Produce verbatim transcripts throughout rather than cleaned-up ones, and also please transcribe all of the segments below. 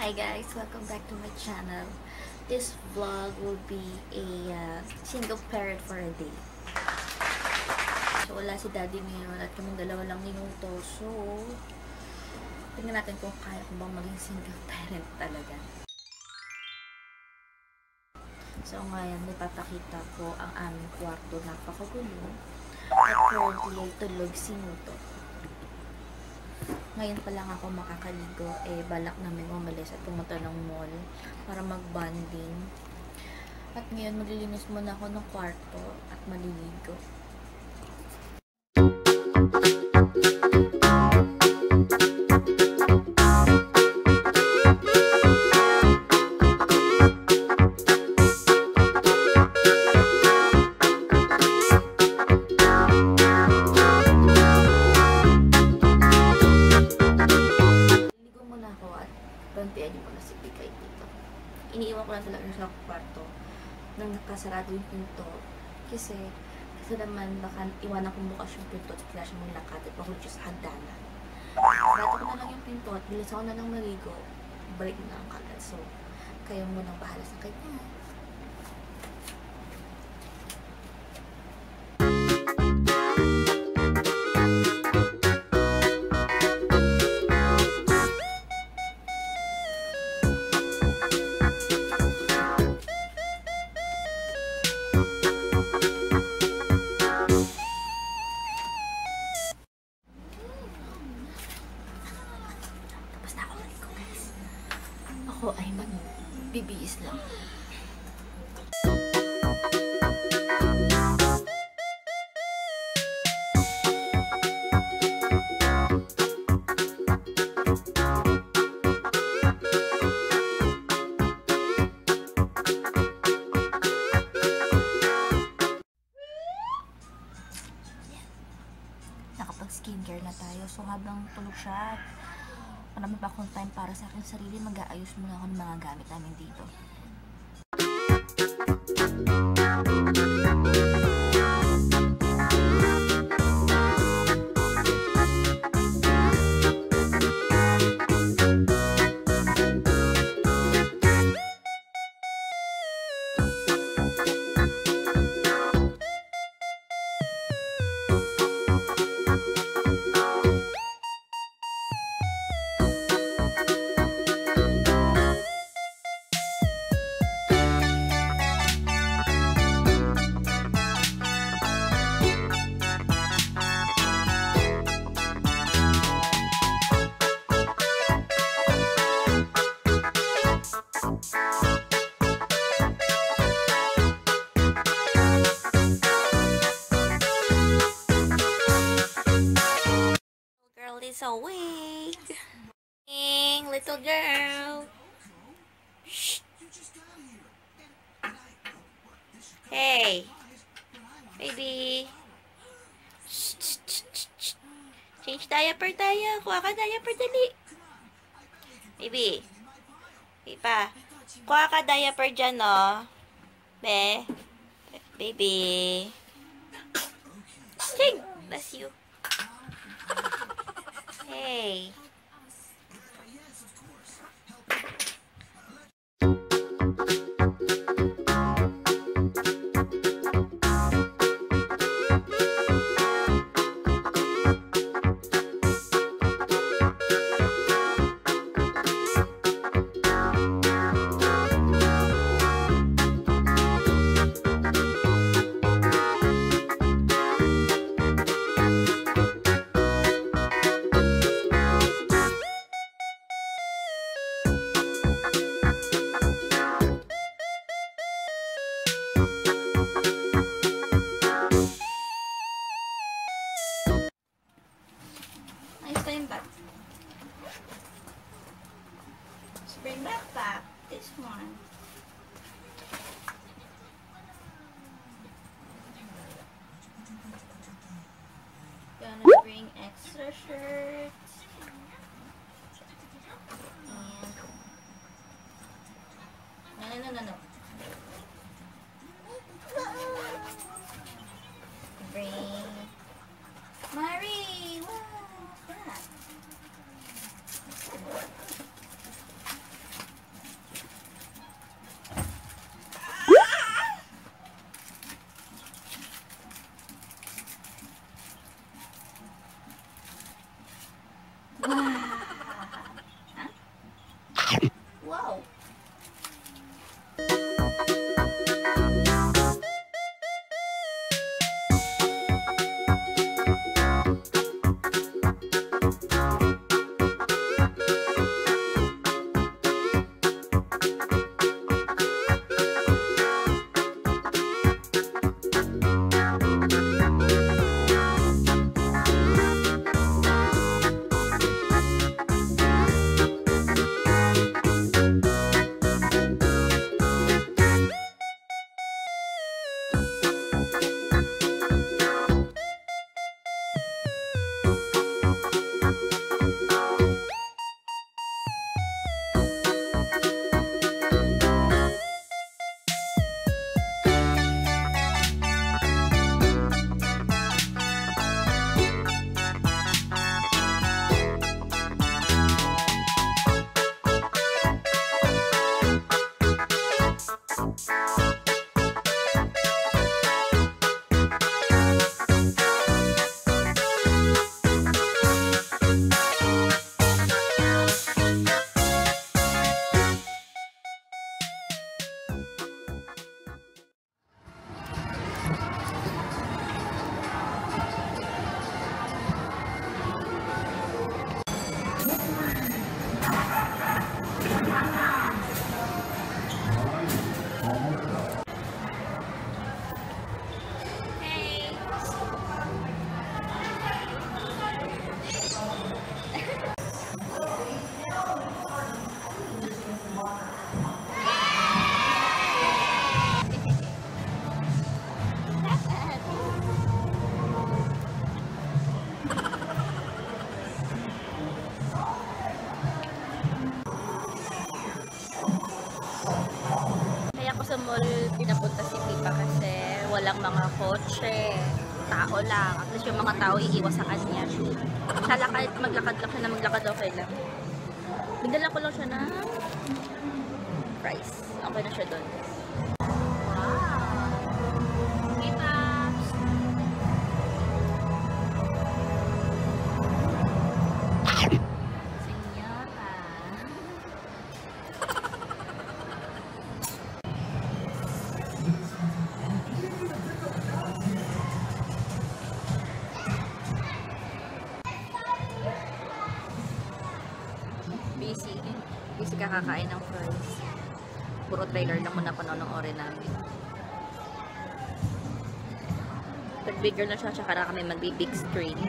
Hi guys, welcome back to my channel. This vlog will be a uh, single parent for a day. So wala si daddy ngayon at kaming dalawa lang minuto. So tingnan natin kung kaya ko bang maging single parent talaga. So ngayon ipapakita ko ang aming kwarto na pakagulo at currently tulog si Nuto. Ngayon pa lang ako makakaligo, eh balak namin umalis at pumunta ng mall para mag-bonding. At ngayon maglilinis muna ako ng kwarto at maliligo. Nakasarado yung pinto kasi kasi naman baka iwan akong bukas yung pinto at kailangan mong lakad at pahulog sa hagdanan. Sarado ko na lang yung pinto at bilis ako na lang maligo, balik na ang kagad. So kayo munang bahala sa kanya. Ako ay mag-bibiis lang. Nakapag-skincare na tayo. So habang tulog siya, marami pa akong time para sa akin sarili, mag-aayos muna ako ng mga gamit namin dito. It's awake, little girl. Shh. Hey, baby. Shh, shh, shh, shh. Change diaper tayo. Kuha ka diaper, dali. Baby. Pipa. Kuha ka diaper dyan, oh. Be. Baby. Ching. Bless you. Hey. Bring back back this one. Gonna bring extra shirts and no no no no no. Bring Marie. Wow, what's that? mall, pinapunta si Pipa kasi walang mga kotse. Tao lang. At least yung mga tao iiwas sa kanya. Siya lakad, maglakad lang siya na maglakad, okay lang. Bigdala ko lang siya na price. Okay na siya doon. Busy kakakain ng fries. Puro trailer lang muna panonoodin namin. Pag bigger na siya, tsaka na kami magbi-big screen.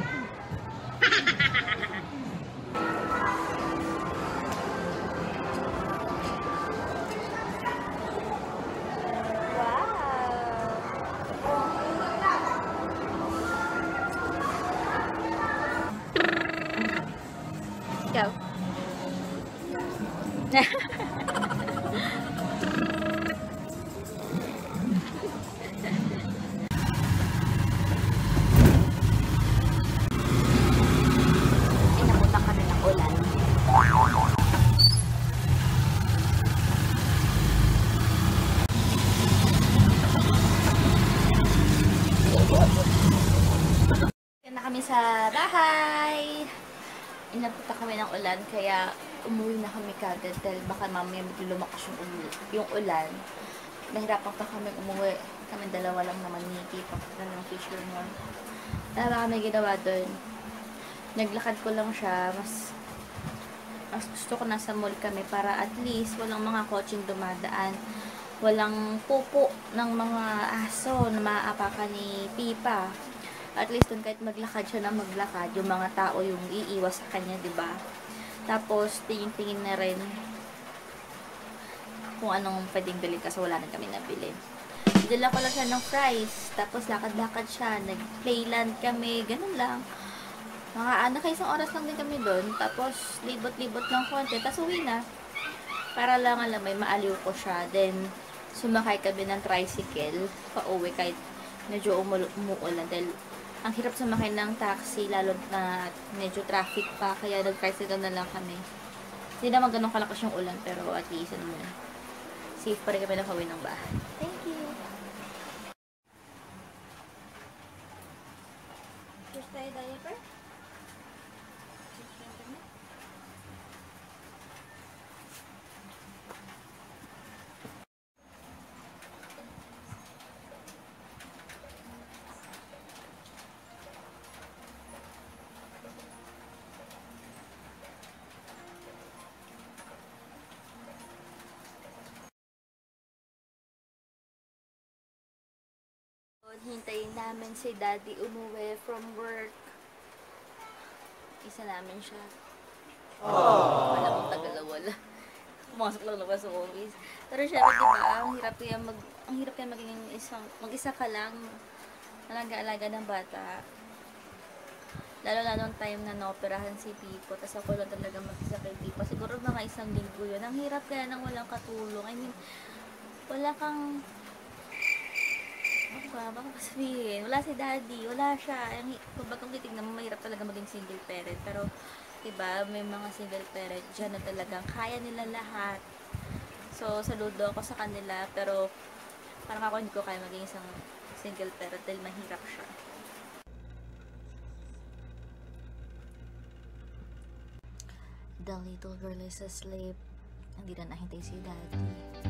Wow! Go! Sa bahay. Inapunta kami ng ulan kaya umuwi na kami kagad dahil baka mamaya maglulumakas yung, yung ulan. Nahirapan pa kami umuwi. Kami dalawa lang naman ni Pipa ng fisher mo. Wala kami ginawa doon. Naglakad ko lang siya. Mas, mas gusto ko nasa mall kami para at least walang mga kotseng dumadaan. Walang pupo ng mga aso na maaapakan ni Pipa. At least dun kahit maglakad siya na maglakad, yung mga tao yung iiwas sa kanya, diba? Tapos, tingin-tingin na rin kung anong pwedeng bilhin kasi wala na kami nabili. Dala ko lang siya ng fries, tapos lakad-lakad siya, nag-playland kami, ganun lang. Mga ano, kaisang oras lang din kami dun, tapos libot-libot ng konti, tapos uwi na. Para lang alam, may maaliw ko siya, then sumakay kami ng tricycle, pa-uwi kahit medyo umuulan dahil ang hirap sumakay ng taxi lalo na medyo traffic pa kaya nag-tricycle na lang kami. Hindi naman ganun kalakas yung ulan pero at least ano naman safe pa rin kami nakauwi ng bahay. Thank you! Gusto tayo diaper? Hintayin namin si Daddy umuwi from work. Isa namin siya. Aww. Wala kong tagalawala. Pumasok lang labas sa office. Pero syempre, diba, ang hirap kaya mag, ang hirap kaya maging isang, mag-isa ka lang. Alaga-alaga ng bata. Lalo na noong time na naoperahan si Pipo. Tapos ako lang talaga mag-isa kay Pipo. Siguro mga isang linggo yun. Ang hirap kaya nang walang katulong. I mean, wala kang... Baka, baka sabihin, wala si Daddy, wala siya. Kung bagong titignan mo, mahirap talaga maging single parent. Pero, diba, may mga single parent dyan na talagang kaya nila lahat. So, saludo ako sa kanila. Pero, parang ako hindi ko kaya maging isang single parent dahil mahirap siya. The little girl is asleep. Hindi na nahintay si Daddy.